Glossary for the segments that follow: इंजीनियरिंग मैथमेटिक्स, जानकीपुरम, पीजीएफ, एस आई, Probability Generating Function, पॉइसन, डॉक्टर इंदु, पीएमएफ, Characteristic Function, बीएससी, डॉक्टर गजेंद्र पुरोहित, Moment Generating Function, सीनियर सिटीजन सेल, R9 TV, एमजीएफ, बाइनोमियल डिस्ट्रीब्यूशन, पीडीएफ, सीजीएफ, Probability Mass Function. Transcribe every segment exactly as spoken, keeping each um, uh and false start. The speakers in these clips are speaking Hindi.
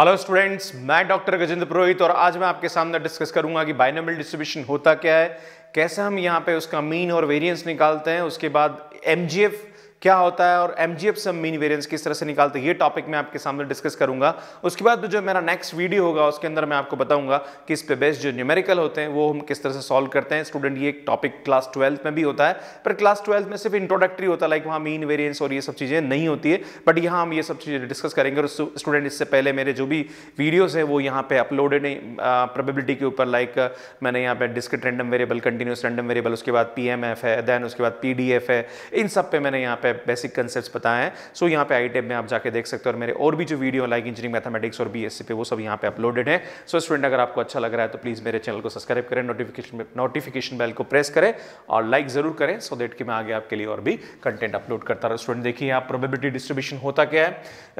हेलो स्टूडेंट्स, मैं डॉक्टर गजेंद्र पुरोहित और आज मैं आपके सामने डिस्कस करूंगा कि बाइनोमियल डिस्ट्रीब्यूशन होता क्या है, कैसे हम यहां पे उसका मीन और वेरिएंस निकालते हैं, उसके बाद एमजीएफ क्या होता है और एमजीएफ से मीन वेरिएंस किस तरह से निकालते हैं, ये टॉपिक मैं आपके सामने डिस्कस करूंगा। उसके बाद जो मेरा नेक्स्ट वीडियो होगा उसके अंदर मैं आपको बताऊंगा कि इस पे बेस्ड जो न्यूमेरिकल होते हैं वो हम किस तरह से सॉल्व करते हैं। स्टूडेंट, ये एक टॉपिक क्लास ट्वेल्थ में भी होता है, पर क्लास ट्वेल्थ में सिर्फ इंट्रोडक्टरी होता है, लाइक वहाँ मीन वेरियंस और ये सब चीज़ें नहीं होती है, बट यहाँ हम ये सब चीज़ें डिस्कस करेंगे। और स्टूडेंट, इससे पहले मेरे जो भी वीडियोज़ हैं वो यहाँ पर अपलोडेड प्रोबेबिलिटी के ऊपर, लाइक मैंने यहाँ पर discrete random variable, continuous random variable, उसके बाद पीएमएफ है, देन उसके बाद पीडीएफ है, इन सब पे मैंने यहाँ पे बेसिक कंसेप्ट्स बताए हैं। सो so, यहाँ पे आई टैब में आप जाके देख सकते हो और मेरे और भी जो वीडियो लाइक इंजीनियरिंग मैथमेटिक्स और बीएससी पे वो सब यहाँ पे अपलोडेड हैं। सो so, स्टूडेंट, अगर आपको अच्छा लग रहा है तो प्लीज़ मेरे चैनल को सब्सक्राइब करें, नोटिफिकेशन नोटिफिकेशन बेल को प्रेस करें और लाइक ज़रूर करें, सो so देट कि मैं आगे आपके लिए और भी कंटेंट अपलोड करता रहूँ। स्टूडेंट, देखिए आप प्रोबेबिलिटी डिस्ट्रीब्यूशन होता क्या है,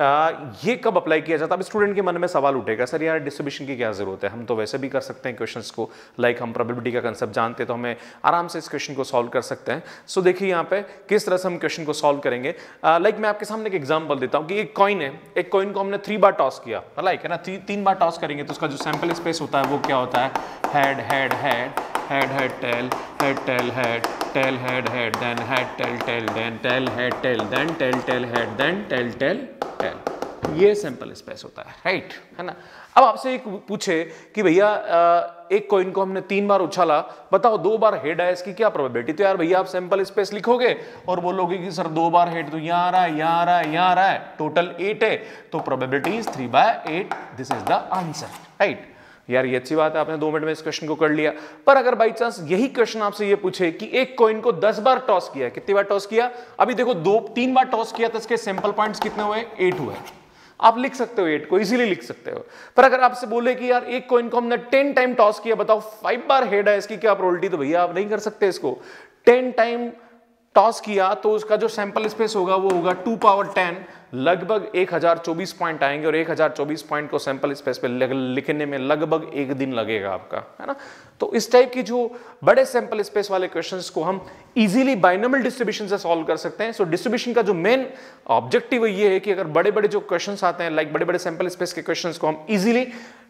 आ, ये कब अप्लाई किया जाता है। अब स्टूडेंट के मन में सवाल उठेगा, सर यार डिस्ट्रीब्यूशन की क्या जरूरत है, हम तो वैसे भी कर सकते हैं क्वेश्चन को, लाइक हम प्रोबेबिलिटी का कंसेप्ट जानते तो हमें आराम से इस क्वेश्चन को सॉल्व कर सकते हैं। सो देखिए यहाँ पे किस तरह से हम क्वेश्चन को सॉल्व करेंगे। लाइक uh, like मैं आपके सामने एक एग्जांपल देता हूं कि एक कॉइन है, एक कॉइन को हमने थ्री बार टॉस किया, लाइक है ना, ती, तीन बार टॉस करेंगे तो उसका जो सैंपल स्पेस होता है वो क्या होता है, head head head head head tail head tail head tail head head then head tail tail then tail head tail then tail tail head then tail tail tail, ये सैंपल स्पेस होता है, राइट है ना। अब आपसे एक पूछे कि भैया एक कॉइन को हमने तीन बार उछाला, बताओ दो बार हेड आया, इसकी क्या प्रोबेबिलिटी। तो यार भैया आप सैंपल स्पेस लिखोगे और बोलोगे कि सर दो बार हेड तो यहाँ आ रहा है, यहाँ आ रहा है, यहाँ आ रहा है, टोटल एट है, तो probability is three by eight, this is the answer, right. यार ये अच्छी बात है, आपने दो मिनट में इस क्वेश्चन को कर लिया। पर अगर बाई चांस यही क्वेश्चन आपसे ये पूछे कि एक कॉइन को दस बार टॉस किया, कितनी बार टॉस किया, अभी देखो दो तीन बार टॉस किया तो इसके सैंपल पॉइंट्स कितने हुए, एट हुए, आप लिख सकते हो एट को, इजीली लिख सकते हो। पर अगर आपसे बोले कि यार एक कॉइन को हमने टेन टाइम टॉस किया, बताओ फाइव बार हेड है, इसकी क्या प्रोबेबिलिटी, तो भैया आप नहीं कर सकते इसको। टेन टाइम टॉस किया तो उसका जो सैंपल स्पेस होगा वो होगा टू पावर टेन, लगभग एक हज़ार चौबीस पॉइंट आएंगे और एक हज़ार चौबीस पॉइंट को सैंपल स्पेस पे लिखने में लगभग एक दिन लगेगा आपका, है ना। तो इस टाइप की जो बड़े सैंपल स्पेस वाले क्वेश्चंस को हम इजीली बाइनोमियल डिस्ट्रीब्यूशन से सॉल्व कर सकते हैं। सो डिस्ट्रीब्यूशन का जो मेन ऑब्जेक्टिव ये है कि अगर बड़े बड़े जो क्वेश्चंस आते हैं, लाइक बड़े बड़े सैंपल स्पेस के क्वेश्चंस को हम इजीली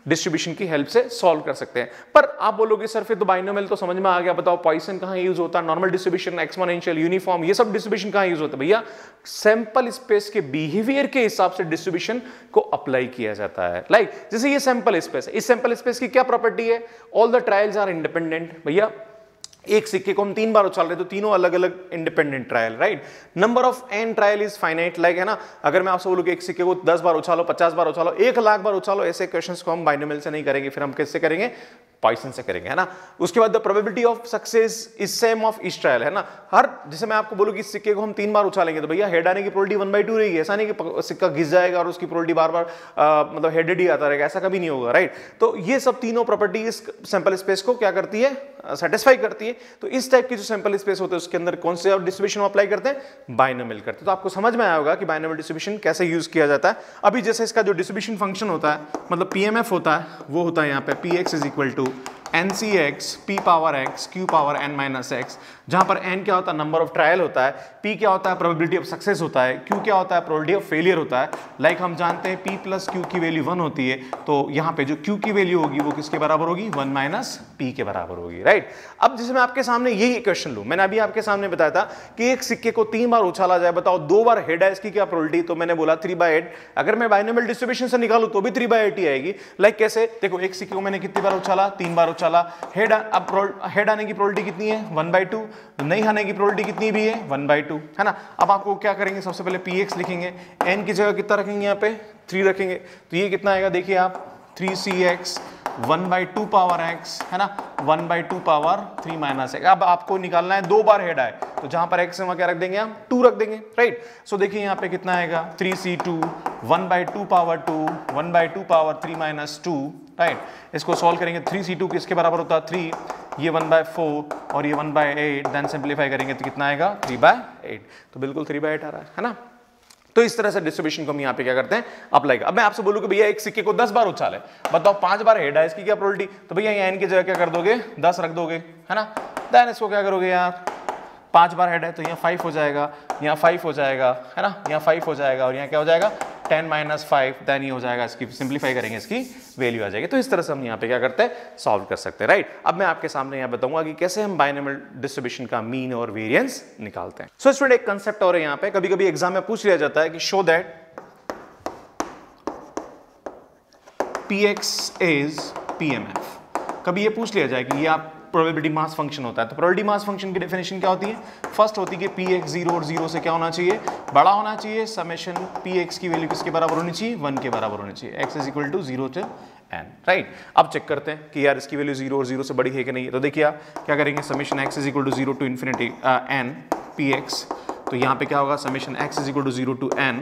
डिस्ट्रीब्यूशन की हेल्प से सॉल्व कर सकते हैं। पर आप बोलोगे सर फिर तो बाइनोमियल तो समझ में आ गया, बताओ पॉइसन कहाँ यूज होता है, नॉर्मल डिस्ट्रीब्यूशन, एक्सपोनेंशियल, यूनिफॉर्म, ये सब डिस्ट्रीब्यूशन कहाँ यूज होता है। भैया सैंपल स्पेस के बिहेवियर के हिसाब से डिस्ट्रीब्यूशन को अप्लाई किया जाता है। लाइक like, जैसे ये सैंपल स्पेस है, इस सैंपल स्पेस की क्या प्रॉपर्टी है, all the trials are independent. भैया एक सिक्के को हम तीन बार उछाल रहे तो तीनों अलग अलग independent trial, right. Number of n trial is finite, like है ना, अगर मैं आपसे बोलूँ कि एक सिक्के को दस बार उछालो, पचास बार उछालो, एक लाख बार उछालो, ऐसे क्वेश्चंस को हम बाइनोमियल से नहीं करेंगे, फिर हम किससे करेंगे, पॉइसन से करेंगे, है ना। उसके बाद the probability of success is same of each trial, है ना। हर जैसे मैं आपको बोलूँ कि इस सिक्के को हम तीन बार उछालेंगे तो भैया हेड आने की प्रोबेबिलिटी वन बाई टू रहेगी, ऐसा नहीं कि सिक्का घिस जाएगा और उसकी प्रोबेबिलिटी बार बार आ, मतलब हेडेड ही आता रहेगा, ऐसा कभी नहीं होगा, राइट। तो ये सब तीनों प्रॉपर्टी इस सैंपल स्पेस को क्या करती है, सेटिस्फाई करती है। तो इस टाइप की जो सैंपल स्पेस होते हैं उसके अंदर कौन से डिस्ट्रीब्यूशन अप्लाई करते हैं, बाइनोमियल करते हैं। तो आपको समझ में आया होगा कि बाइनोमियल डिस्ट्रीब्यूशन कैसे यूज किया जाता है। अभी जैसे इसका जो डिस्ट्रीब्यूशन फंक्शन होता है, मतलब पीएमएफ होता है, वो होता है यहाँ पे p x is equal to n c x p power x q power n minus x, जहाँ पर एन क्या होता है, नंबर ऑफ ट्रायल होता है, पी क्या होता है, प्रोबेबिलिटी ऑफ सक्सेस होता है, क्यू क्या होता है, प्रोबेबिलिटी ऑफ फेलियर होता है। लाइक like हम जानते हैं पी प्लस क्यू की वैल्यू वन होती है, तो यहाँ पे जो क्यू की वैल्यू होगी वो किसके बराबर होगी, वन माइनस पी के बराबर होगी, राइट। अब जैसे मैं आपके सामने यही क्वेश्चन लूँ, मैंने अभी आपके सामने बताया था कि एक सिक्के को तीन बार उछाला जाए, बताओ दो बार हेड है, इसकी क्या प्रोबेबिलिटी, तो मैंने बोला थ्री बाई एट, अगर मैं बाइनोमियल डिस्ट्रीब्यूशन से निकालूँ तो भी थ्री बाई एट ही आएगी। लाइक like कैसे, देखो एक सिक्के को मैंने कितनी बार उछाला, तीन बार उछाला, हेड अब हेड आने की प्रोबेबिलिटी कितनी है, वन बाई टू, नहीं आने की प्रोबेबिलिटी कितनी भी है, वन बाई टू, है ना। अब आपको क्या करेंगे, सबसे पहले पी एक्स लिखेंगे, एन की जगह कितना रखेंगे, यहाँ पे थ्री रखेंगे, तो ये कितना आएगा, देखिए आप three c x one by two power x, है ना, one by two power three minus x. अब आपको निकालना है दो बार हेड आए तो जहां पर एक्स है वहां क्या रख देंगे हम, टू रख देंगे, राइट। सो देखिए यहाँ पे कितना आएगा, three c two one by two power two one by two power three minus two, right. इसको सॉल्व करेंगे, थ्री सी टू किसके बराबर होता है, थ्री, ये वन बाय फोर और ये one by eight, then simplify करेंगे तो कितना आएगा, थ्री बाय एट, तो बिल्कुल थ्री बाय एट आ रहा है, है ना। तो इस तरह से डिस्ट्रीब्यूशन को हम यहाँ पे क्या करते हैं, अप्लाई। अब मैं आपसे बोलूँ कि भैया एक सिक्के को दस बार उछाले, बताओ पांच बार हेड है, इसकी क्या प्रोबेबिलिटी, तो भैया यहाँ एन की जगह क्या कर दोगे, दस रख दोगे, है ना। देन इसको क्या करोगे, यार पांच बार हेड है तो यहाँ फाइव हो जाएगा, यहाँ फाइव हो जाएगा, है ना, यहाँ फाइव हो जाएगा और यहाँ क्या हो जाएगा, टेन माइनस फाइव, देन ये हो जाएगा, इसकी सिंप्लीफाई करेंगे इसकी वैल्यू आ जाएगी। तो इस तरह से हम यहाँ पे क्या करते हैं, सॉल्व कर सकते हैं, राइट। अब मैं आपके सामने यहाँ बताऊंगा कि कैसे हम बाइनोमियल डिस्ट्रीब्यूशन का मीन और वेरियंस निकालते हैं। सो स्टूडेंट, एक कंसेप्ट और है यहाँ पे, कभी कभी एग्जाम में पूछ लिया जाता है कि show that p x is P M F. कभी ये पूछ लिया जाए कि ये आप प्रोबेबिलिटी मास फंक्शन होता है, तो प्रोबेबिलिटी मास फंक्शन की डेफिनेशन क्या होती है, फर्स्ट होती है कि पी एक्स जीरो और जीरो से क्या होना चाहिए, बड़ा होना चाहिए, समेशन पी एक्स की वैल्यू किसके बराबर होनी चाहिए, वन के बराबर होनी चाहिए, x is equal to zero to n, right. अब चेक करते हैं कि यार इसकी वैल्यू जीरो और जीरो से बड़ी है कि नहीं, तो देखिए आप क्या करेंगे, summation x is equal to zero to infinity n p x, तो यहाँ पे क्या होगा, summation x is equal to zero to n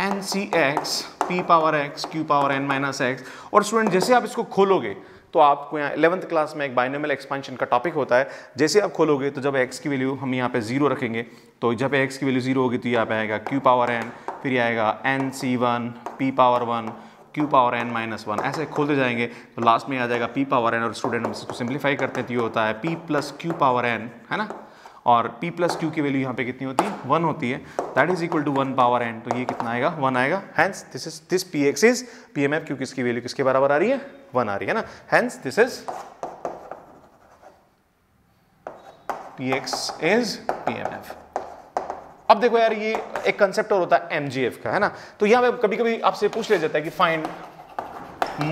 n c x p power x q power n minus x. और स्टूडेंट जैसे आप इसको खोलोगे तो आपको यहाँ इलेवंथ क्लास में एक बाइनोमियल एक्सपेंशन का टॉपिक होता है, जैसे आप खोलोगे तो जब x की वैल्यू हम यहाँ पे जीरो रखेंगे, तो जब x की वैल्यू जीरो होगी तो यहाँ पे आएगा q पावर n, फिर ये आएगा n c one p power one q power n minus one, ऐसे खोलते जाएंगे तो लास्ट में आ जाएगा p पावर n। और स्टूडेंट हम इसको सिंप्लीफाई करते हैं तो ये होता है p plus q power n, है ना, और p प्लस क्यू की वैल्यू यहाँ पे कितनी होती है, वन होती है, that is equal to one power n, तो ये कितना आएगा, वन आएगा। Hence this is this p x is P M F, क्योंकि इसकी वैल्यू किसके बराबर आ रही है, वन आ रही है ना, hence this is p x is P M F. अब देखो यार ये एक कंसेप्ट और होता है एमजीएफ का, है ना, तो यहाँ पे कभी कभी आपसे पूछ लिया जाता है कि find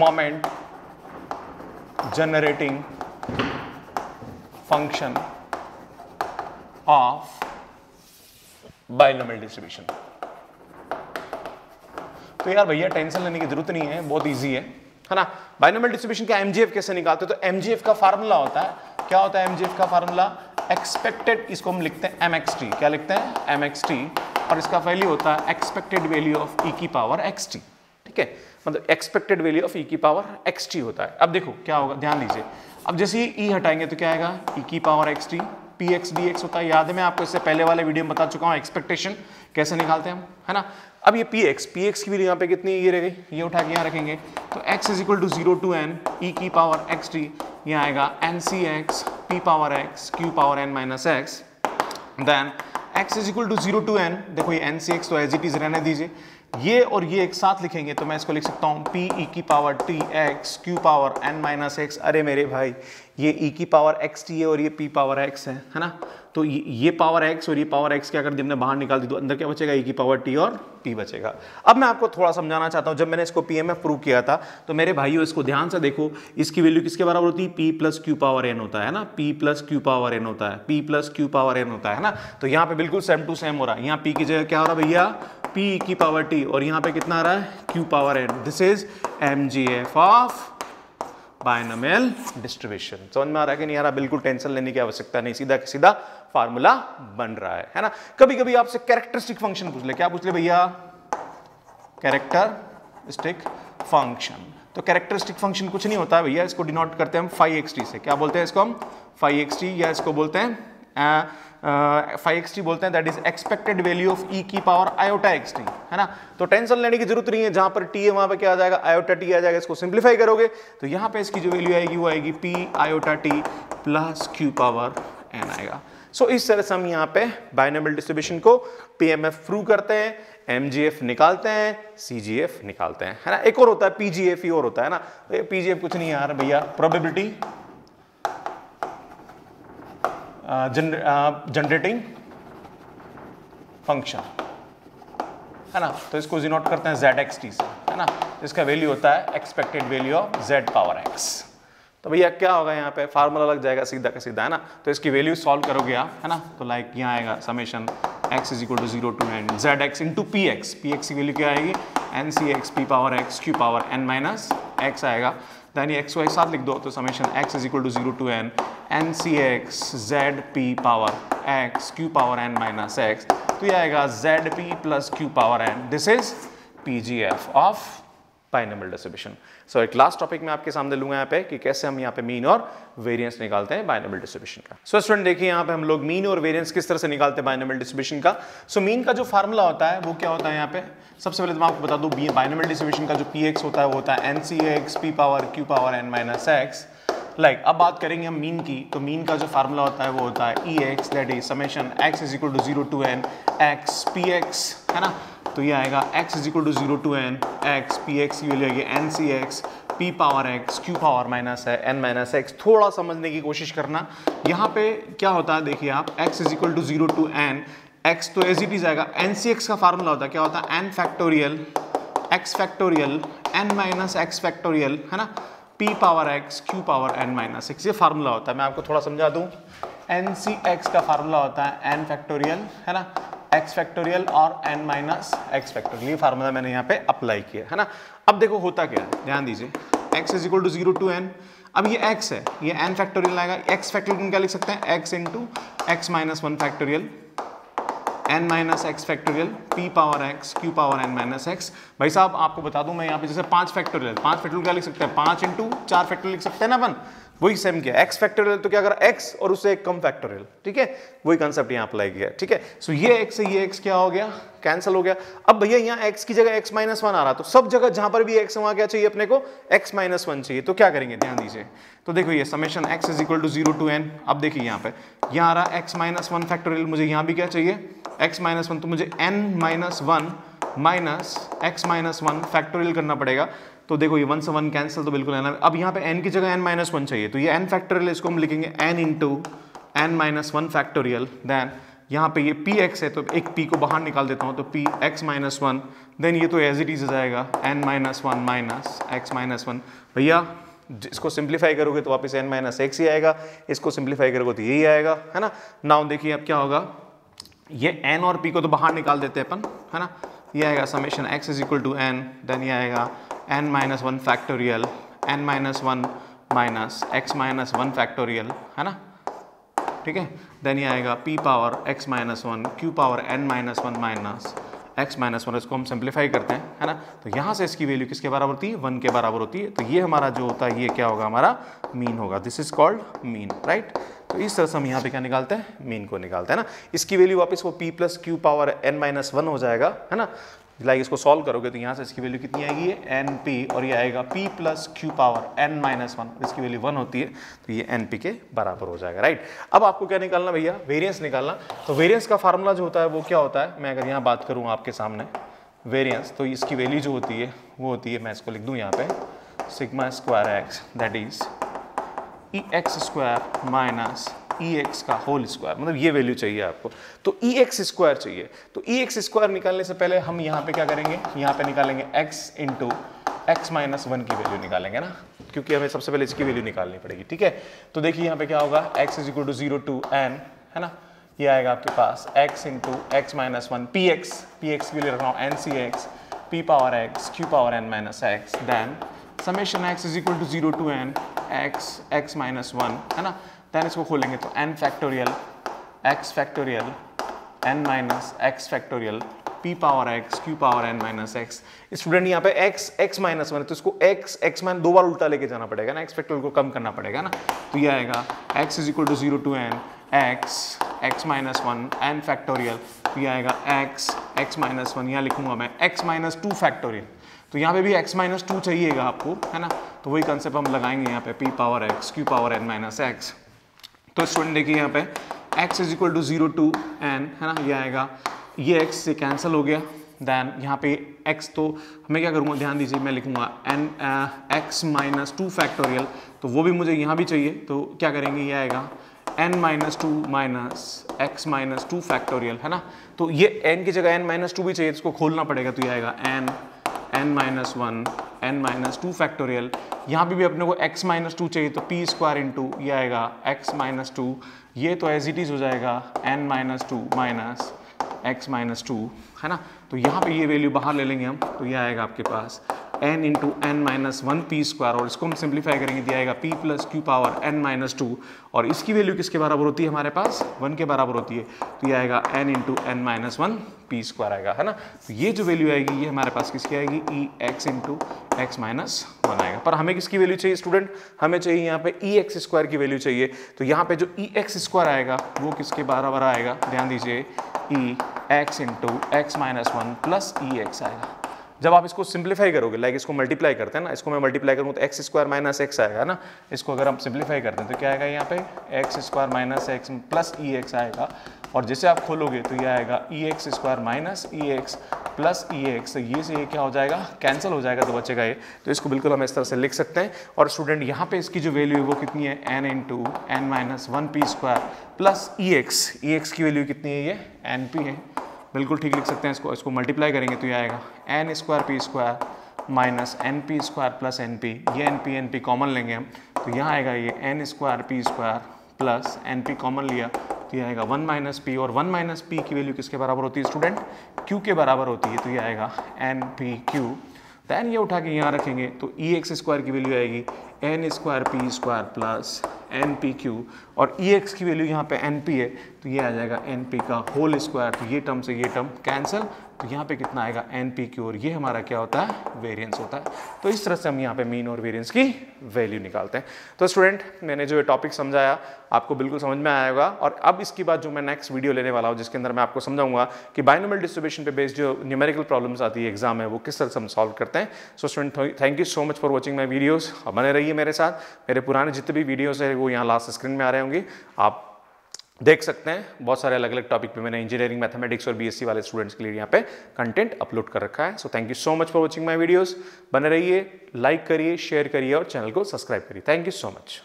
moment generating function of बाइनोमियल डिस्ट्रीब्यूशन। तो यार भैया टेंशन लेने की जरूरत नहीं है, बहुत इजी है, है ना। बाइनोमियल डिस्ट्रीब्यूशन का एमजीएफ कैसे निकालते हैं, तो एमजीएफ का फार्मूला होता है, क्या होता है एमजीएफ का फार्मूला, एक्सपेक्टेड, इसको हम लिखते हैं एमएक्सटी, क्या लिखते हैं एमएक्सटी, और इसका वैल्यू होता है एक्सपेक्टेड वैल्यू ऑफ ई की पावर एक्सटी, ठीक है, मतलब एक्सपेक्टेड वैल्यू ऑफ ई की पावर एक्सटी होता है। अब देखो क्या होगा, ध्यान दीजिए, अब जैसे ई हटाएंगे तो क्या आएगा, ई की power x t p x d x होता है, याद है मैं आपको इससे पहले वाले वीडियो में बता चुका हूँ एक्सपेक्टेशन कैसे निकालते हैं हम, है ना। अब ये पी एक्स पी एक्स की वैल्यू यहाँ पे कितनी है, ये रह गई, ये उठा के यहाँ रखेंगे तो x is equal to zero to n e की पावर एक्स टी, यहाँ आएगा n c x p power x q power n minus x, then x is equal to zero to n, देखो ये एन सी एक्स तो एज इट इज रहने दीजिए, ये और ये एक साथ लिखेंगे तो मैं इसको लिख सकता हूँ पी ई की power t x q power n minus x. अरे मेरे भाई ये ई की पावर एक्स टी है और ये पी पावर एक्स है, है ना, तो ये ये पावर एक्स और ये पावर एक्स क्या कर दी हमने, बाहर निकाल दी, तो अंदर क्या बचेगा, ई की पावर टी और पी बचेगा। अब मैं आपको थोड़ा समझाना चाहता हूँ, जब मैंने इसको पी एम एफ प्रूव किया था तो मेरे भाइयों इसको ध्यान से देखो, इसकी वैल्यू किसके बराबर होती है, p plus q power n होता है ना, p plus q power n होता है, p plus q power n होता है ना, तो यहाँ पे बिल्कुल सेम टू सेम हो रहा है, यहाँ पी की जगह क्या हो रहा है भैया, पी की पावर टी, और यहाँ पे कितना आ रहा है, q power n. This is M G F of बाइनोमियल डिस्ट्रीब्यूशन। समझ में आ रहा है कि नहीं आ रहा, बिल्कुल टेंशन लेने की आवश्यकता नहीं, सीधा सीधा फार्मूला बन रहा है, है ना। कभी कभी आपसे कैरेक्टरिस्टिक फंक्शन पूछ ले, क्या पूछ ले भैया, कैरेक्टरिस्टिक फंक्शन, तो कैरेक्टरिस्टिक फंक्शन कुछ नहीं होता है भैया, इसको डिनोट करते हैं हम फाइव एक्स टी से, क्या बोलते हैं इसको हम, फाइव एक्स टी, या इसको बोलते हैं फाइव एक्स टी बोलते हैं, that is expected value of e की पावर आयोटा एक्स टी, है ना। तो टेंशन लेने की जरूरत नहीं है, जहां पर टी है वहां पर क्या आ जाएगा, आयोटा टी आ जाएगा, इसको सिंप्लीफाई करोगे तो यहाँ पे इसकी जो वैल्यू आएगी वो आएगी p iota t plus q power n आएगा। सो so, इस तरह से हम यहाँ पे बाइनोमियल डिस्ट्रीब्यूशन को पीएमएफ प्रूव करते हैं, एमजीएफ निकालते हैं, सीजीएफ निकालते हैं, है ना। एक और होता है पीजीएफ, ही और होता है ना, तो पीजीएफ कुछ नहीं यार भैया, प्रोबेबिलिटी जनरेटिंग फंक्शन, है ना, तो इसको डिनोट करते हैं जेड एक्स टी से, है ना, इसका वैल्यू होता है expected value of z power x. तो भैया क्या होगा, यहाँ पे फार्मूला लग जाएगा सीधा का सीधा, है ना, तो इसकी वैल्यू सॉल्व करोगे आप, है ना, तो लाइक यहाँ आएगा summation x is equal to zero to n z x into p x, p x की वैल्यू क्या आएगी, n c x p power x q power n minus x आएगा, यानी एक्स वाई साथ लिख दो, तो summation x is equal to zero to n n c x z p power x q power n minus x, तो ये आएगा z p plus q power n. This is P G F of बाइनोमियल डिस्ट्रीब्यूशन। So एक लास्ट टॉपिक मैं आपके सामने लूंगा यहाँ पे कि कैसे हम यहाँ पे मीन और वेरिएंस निकालते हैं बाइनोमियल डिस्ट्रीब्यूशन का। सो स्टूडेंट देखिए यहाँ पे हम लोग मीन और वेरिएंस किस तरह से निकालते हैं बाइनोमियल डिस्ट्रीब्यूशन का। सो so, मीन का जो फार्मूला होता है वो क्या होता है, यहाँ पे सबसे पहले तो मैं आपको बता दूँ बाइनोमियल डिस्ट्रीब्यूशन का जो पी एक्स होता है वो होता है n c x p power q power n minus x. Like अब बात करेंगे हम मीन की, तो मीन का जो फार्मूला होता है वो होता है ई x, that is summation x is equal to zero to n x p x, है ना, तो ये आएगा x is equal to zero to n x p x यू लेंगे n c x p power x q power minus है एन माइनस एक्स। थोड़ा समझने की कोशिश करना, यहाँ पे क्या होता है देखिए आप x is equal to zero to n x तो एज इट इज आएगा, एन सी एक्स का फार्मूला होता है क्या होता है n factorial x factorial n minus x factorial है ना p power x q power n minus x, ये फार्मूला होता है। मैं आपको थोड़ा समझा दूं, एन सी एक्स का फार्मूला होता है n फैक्टोरियल है ना x फैक्टोरियल और n माइनस एक्स फैक्टोरियल, ये फार्मूला मैंने यहाँ पे अप्लाई किया है ना। अब देखो होता क्या है, ध्यान दीजिए x is equal to zero to n, अब ये x है ये n फैक्टोरियल आएगा, x फैक्टोरियल क्या लिख सकते हैं x into x minus one factorial n minus x factorial p power x q power n minus x. भाई साहब आपको बता दूं मैं यहाँ पे जैसे पाँच फैक्टोरियल पाँच फैक्टोरियल क्या लिख सकते हैं पाँच इंटू चार फैक्टोरियल लिख सकते हैं ना अपन, वही सेम किया x फैक्टोरियल तो क्या करा x और उससे एक कम फैक्टोरियल, ठीक है वही कॉन्सेप्ट यहाँ अप्लाई किया, ठीक है। सो ये x है ये x क्या हो गया कैंसिल हो गया। अब भैया यहाँ x की जगह x माइनस वन आ रहा, तो सब जगह जहाँ पर भी x वहाँ क्या चाहिए अपने को x माइनस वन चाहिए, तो क्या करेंगे ध्यान दीजिए। तो देखो ये summation x is equal to zero to n, अब देखिए यहाँ पे यहाँ आ रहा x माइनस वन फैक्टोरियल, मुझे यहाँ भी क्या चाहिए x माइनस वन, तो मुझे n minus one minus x minus one factorial करना पड़ेगा। तो देखो ये वन से वन कैंसिल तो बिल्कुल है ना, अब यहाँ पे n की जगह n माइनस वन चाहिए तो ये n फैक्टोरियल इसको हम लिखेंगे n into n minus one factorial, then यहाँ पे ये px है तो एक p को बाहर निकाल देता हूँ तो p x minus one, then ये तो एज इट इज आएगा n minus one minus x minus one. भैया इसको सिंप्लीफाई करोगे तो वापस n माइनस एक्स ही आएगा, इसको सिंप्लीफाई करोगे तो यही आएगा है ना। नाउ देखिए अब क्या होगा, ये n और p को तो बाहर निकाल देते हैं अपन है ना, ये आएगा summation x is equal to n, then ये आएगा n minus one factorial n minus one minus x minus one factorial है ना, ठीक है। देन ये आएगा p power x minus one q power n minus one minus x minus one, इसको हम सिंप्लीफाई करते हैं है ना, तो यहाँ से इसकी वैल्यू किसके बराबर होती है वन के बराबर होती है। तो ये हमारा जो होता है ये क्या होगा हमारा मीन होगा, this is called mean right. तो इस तरह से हम यहाँ पे क्या निकालते हैं मीन को निकालते हैं ना। इसकी वैल्यू वापस वो p plus q power n minus one हो जाएगा है ना, लाइक इसको सॉल्व करोगे तो यहाँ से इसकी वैल्यू कितनी आएगी एन पी, और ये आएगा p plus q power n minus one, इसकी वैल्यू वन होती है तो ये एन पी के बराबर हो जाएगा राइट। अब आपको क्या निकालना भैया वेरियंस निकालना, तो वेरियंस का फार्मूला जो होता है वो क्या होता है, मैं अगर यहाँ बात करूँ आपके सामने वेरियंस तो इसकी वैल्यू जो होती है वो होती है, मैं इसको लिख दूँ यहाँ पे sigma square x that is E x square minus E x का होल स्क्वायर, मतलब ये वैल्यू चाहिए आपको तो ई एक्स स्क्वायर चाहिए। तो ई एक्स स्क्वायर निकालने से पहले हम यहाँ पे क्या करेंगे, यहाँ पे निकालेंगे x into x minus one की वैल्यू निकालेंगे ना, क्योंकि हमें सबसे पहले इसकी वैल्यू निकालनी पड़ेगी, ठीक है। तो देखिए यहाँ पे क्या होगा x is equal to zero to n है ना, ये आएगा आपके पास x into x minus one p x p x की वैल्यू रख रहा हूँ n c x p power x q power n minus x, then summation x is equal to zero to n x x minus one है ना, दैन इसको खोलेंगे तो n factorial x factorial n minus x factorial p power x q power n minus x. Student यहाँ पे x x माइनस वन है तो इसको x x माइनस दो बार उल्टा लेके जाना पड़ेगा ना, x फैक्टोरियल को कम करना पड़ेगा ना, तो ये आएगा x is equal to zero to n x x minus one n factorial, ये आएगा x x माइनस वन, यहाँ लिखूंगा मैं x माइनस टू फैक्टोरियल, तो यहाँ पे भी x माइनस टू चाहिएगा आपको है ना, तो वही कंसेप्ट हम लगाएंगे यहाँ पे p power x q power n minus x. तो स्टूडेंट देखिए यहाँ पे x is equal to zero to n है ना, ये आएगा ये x से कैंसिल हो गया, दैन यहाँ पे x तो मैं क्या करूँगा ध्यान दीजिए मैं लिखूँगा n x minus two factorial, तो वो भी मुझे यहाँ भी चाहिए तो क्या करेंगे ये आएगा n minus two minus x minus two factorial है ना, तो ये n की जगह n माइनस टू भी चाहिए इसको खोलना पड़ेगा, तो ये आएगा n n minus one n minus two factorial, यहाँ पर भी, भी अपने को x माइनस टू चाहिए तो p स्क्वायर इंटू ये आएगा x माइनस टू, ये तो एज इट इज हो जाएगा n minus two minus x minus two है ना, तो यहाँ पे ये वैल्यू बाहर ले लेंगे हम तो ये आएगा आपके पास n into n minus one p square, और इसको हम सिंप्लीफाई करेंगे दिया आएगा p plus q power n minus two, और इसकी वैल्यू किसके बराबर होती है हमारे पास वन के बराबर होती है, तो ये आएगा n into n minus one p square आएगा है ना। तो ये जो वैल्यू आएगी ये हमारे पास किसकी आएगी E x into x minus one आएगा, पर हमें किसकी वैल्यू चाहिए स्टूडेंट, हमें चाहिए यहाँ पे ई एक्स स्क्वायर की वैल्यू चाहिए, तो यहाँ पे जो ई एक्स स्क्वायर आएगा वो किसके बराबर आएगा ध्यान दीजिए E x into x minus one plus E x आएगा, जब आप इसको सिंप्लीफाई करोगे, लाइक इसको मल्टीप्लाई करते हैं ना, इसको मैं मल्टीप्लाई करूँ तो एक्स स्क्वायर माइनस एक्स आएगा ना, इसको अगर हम सिंप्लीफाई करते हैं तो क्या आएगा यहाँ पे x square minus x plus E x आएगा, और जैसे आप खोलोगे तो यह आएगा E x square minus E x plus E x, ये से ये क्या हो जाएगा कैंसिल हो जाएगा तो बचेगा ये, तो इसको बिल्कुल हम इस तरह से लिख सकते हैं। और स्टूडेंट यहाँ पे इसकी जो वैल्यू है वो कितनी है n in two n minus one p square plus E x, E x की वैल्यू कितनी है ये एन पी है, बिल्कुल ठीक लिख सकते हैं इसको। इसको मल्टीप्लाई करेंगे तो ये आएगा n square p square minus n p square plus n p, ये n p n p common लेंगे हम तो यहाँ आएगा ये n square p square plus n p common लिया तो ये आएगा वन माइनस पी, और वन माइनस पी की वैल्यू किसके बराबर होती है स्टूडेंट क्यू के बराबर होती है, तो ये आएगा एन पी क्यू। दैन ये उठा के यहाँ रखेंगे तो ई एक्स स्क्वायर की वैल्यू आएगी n square p square plus n p q, और ई एक्स की वैल्यू यहाँ पे एन पी है तो ये आ जाएगा एन पी का होल स्क्वायर, तो ये टर्म से ये टर्म कैंसिल, तो यहाँ पे कितना आएगा एन पी क्यू, और ये हमारा क्या होता है वेरिएंस होता है। तो इस तरह से हम यहाँ पे मीन और वेरिएंस की वैल्यू निकालते हैं। तो स्टूडेंट मैंने जो ये टॉपिक समझाया आपको बिल्कुल समझ में आएगा, और अब इसके बाद जो मैं नेक्स्ट वीडियो लेने वाला हूँ जिसके अंदर मैं आपको समझाऊंगा कि बाइनोमियल डिस्ट्रीब्यूशन पे बेस्ड जो न्यूमेरिकल प्रॉब्लम्स आती है एग्जाम में वो किस तरह से हम सॉल्व करते हैं। So student thank you so much for watching my videos, बने रहिए मेरे साथ, मेरे पुराने जितने भी वीडियोज़ हैं वो यहाँ लास्ट स्क्रीन में आ रहे होंगे, आप देख सकते हैं। बहुत सारे अलग अलग टॉपिक पे मैंने इंजीनियरिंग मैथमेटिक्स और बीएससी वाले स्टूडेंट्स के लिए यहाँ पे कंटेंट अपलोड कर रखा है। So thank you so much for watching my videos, बने रहिए, लाइक करिए, शेयर करिए और चैनल को सब्सक्राइब करिए। Thank you so much.